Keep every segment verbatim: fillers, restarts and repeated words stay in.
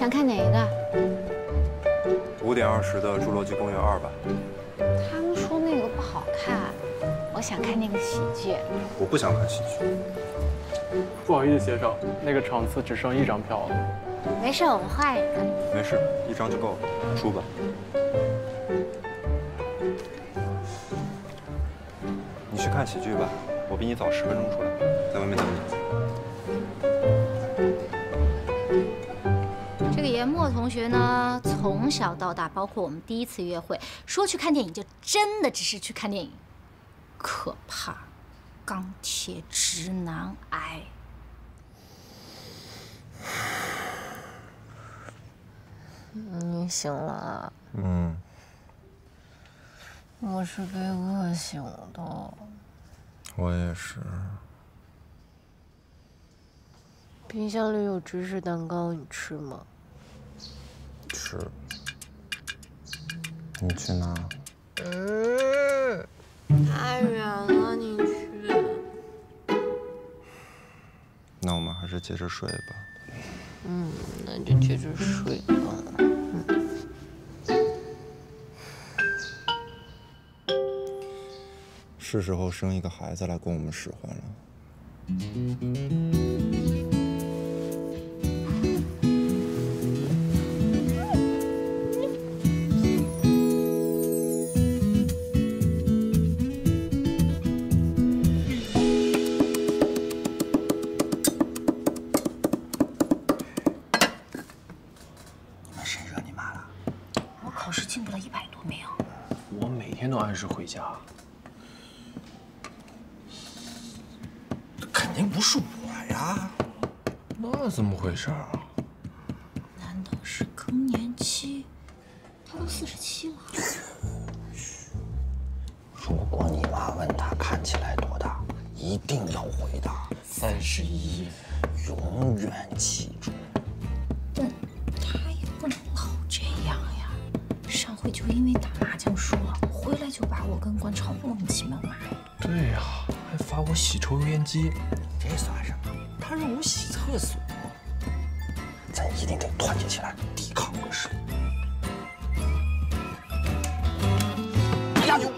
想看哪一个？五点二十的《侏罗纪公园二》吧。他们说那个不好看，我想看那个喜剧。我不想看喜剧。不好意思，先生，那个场次只剩一张票了。没事，我们换一个。没事，一张就够了。出吧。你去看喜剧吧，我比你早十分钟出来，在外面等你。这个严墨同学呢，从小到大，包括我们第一次约会，说去看电影就真的只是去看电影，可怕，钢铁直男癌。你醒了？嗯。 我是被饿醒的，我也是。冰箱里有芝士蛋糕，你吃吗？吃。你去拿。嗯，太远了，你去。那我们还是接着睡吧。嗯，那就接着睡吧。嗯。 是时候生一个孩子来供我们使唤了。你们谁惹你妈了？我考试进步了一百多名。我每天都按时回家。 肯定不是我呀，那怎么回事啊？难道是更年期？他都四十七了。如果你妈问他看起来多大，一定要回答三十一，永远记住。但他也不能老这样呀。上回就因为打麻将输了，回来就把我跟关超莫名其妙骂了。对呀，还罚我洗抽油烟机。 这算什么？他让我洗厕所，咱一定得团结起来抵抗恶势力。别下去！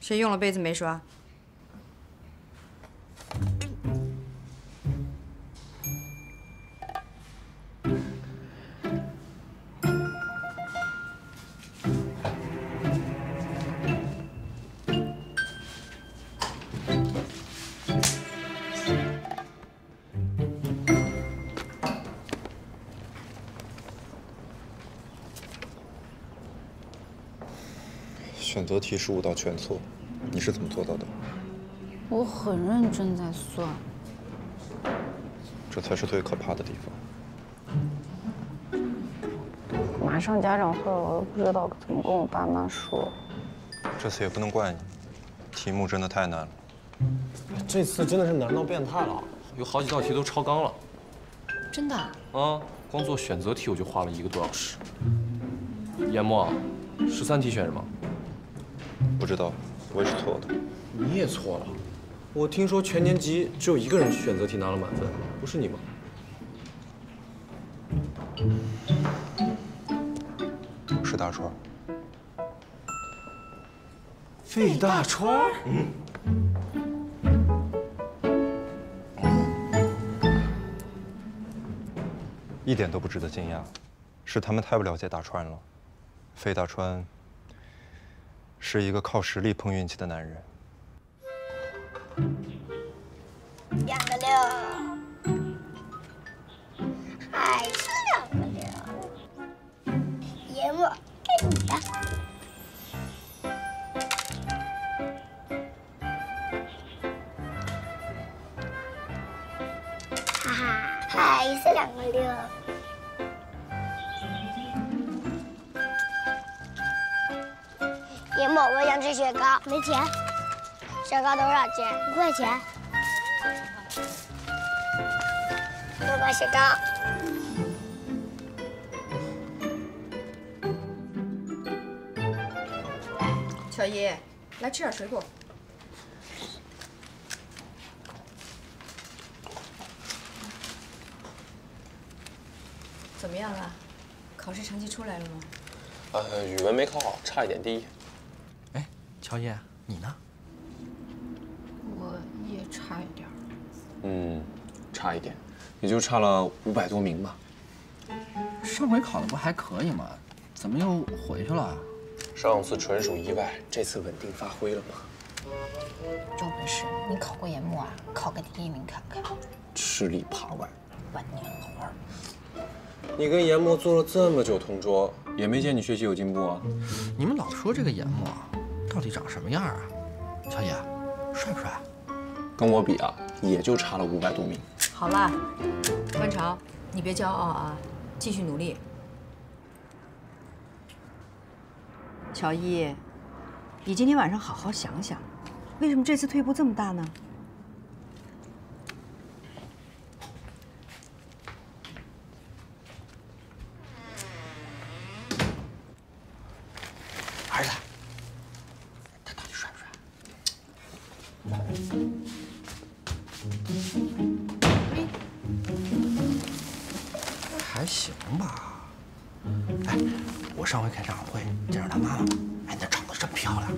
谁用了杯子没刷？选择题十五道全错，你是怎么做到的？我很认真在算，这才是最可怕的地方。马上家长会了，我又不知道怎么跟我爸妈说。这次也不能怪你，题目真的太难了。这次真的是难到变态了，有好几道题都超纲了。真的？啊，光做选择题我就花了一个多小时。严墨，十三题选什么？ 不知道，我也是错的。你也错了。我听说全年级只有一个人选择题拿了满分，不是你吗？是大川。费大川？嗯。一点都不值得惊讶，是他们太不了解大川了。费大川。 是一个靠实力碰运气的男人。两个六，还是两个六。爷们，给你的。哈哈，还是两个六。 爷们，我想吃雪糕，没钱。雪糕多少钱？一块钱。我买雪糕。小姨，来吃点水果。怎么样啊？考试成绩出来了吗？呃，语文没考好，差一点第一。哎，乔爷，你呢？我也差一点。嗯，差一点，也就差了五百多名吧。上回考的不还可以吗？怎么又回去了？上次纯属意外，这次稳定发挥了嘛。 有本事你考过研墨啊，考个第一名看看。吃里扒外，万年老二。你跟研墨做了这么久同桌，也没见你学习有进步啊。你们老说这个研墨到底长什么样啊？乔野，帅不帅？跟我比啊，也就差了五百多名。好了，观潮，你别骄傲啊，继续努力。乔伊，你今天晚上好好想想。 为什么这次退步这么大呢？儿子，他到底帅不帅？还行吧。哎，我上回开家长会见着他妈妈了，哎，那长得真漂亮。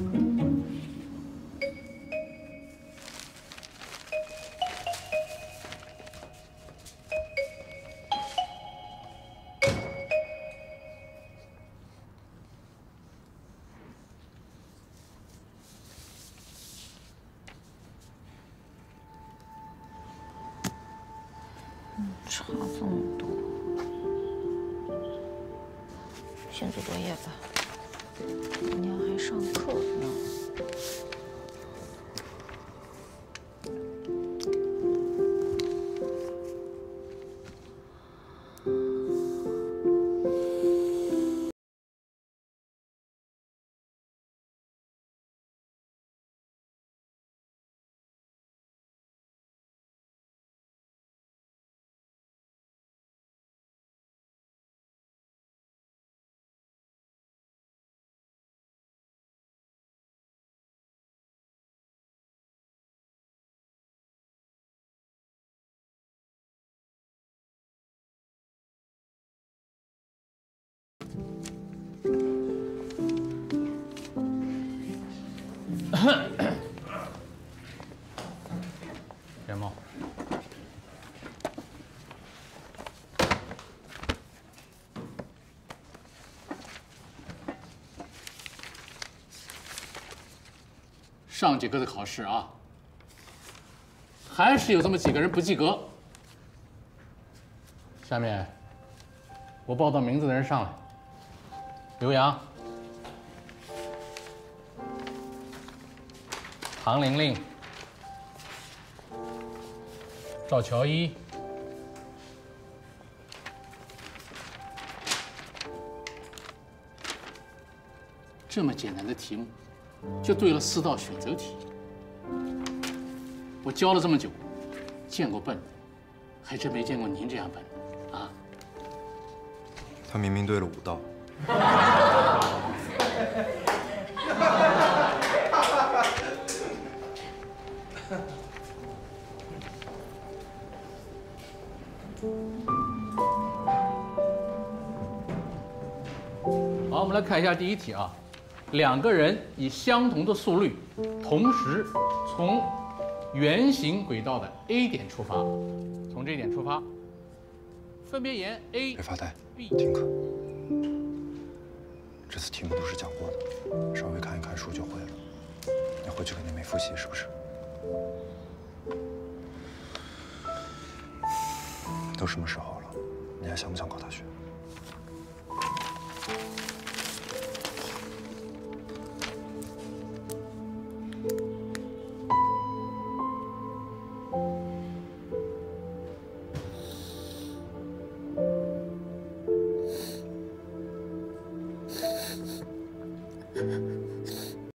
差这么多，先做作业吧，明天还上课呢。严梦，上节课的考试啊，还是有这么几个人不及格。下面我报到名字的人上来，刘洋。 唐玲玲、赵乔一、这么简单的题目，就对了四道选择题。我教了这么久，见过笨的，还真没见过您这样笨的啊！他明明对了五道。好，我们来看一下第一题啊，两个人以相同的速率，同时从圆形轨道的 A 点出发，从这点出发，分别沿 A、别发呆， B 听课。这次题目都是讲过的，稍微看一看书就会了。你回去肯定没复习，是不是？ 都什么时候了，你还想不想考大学？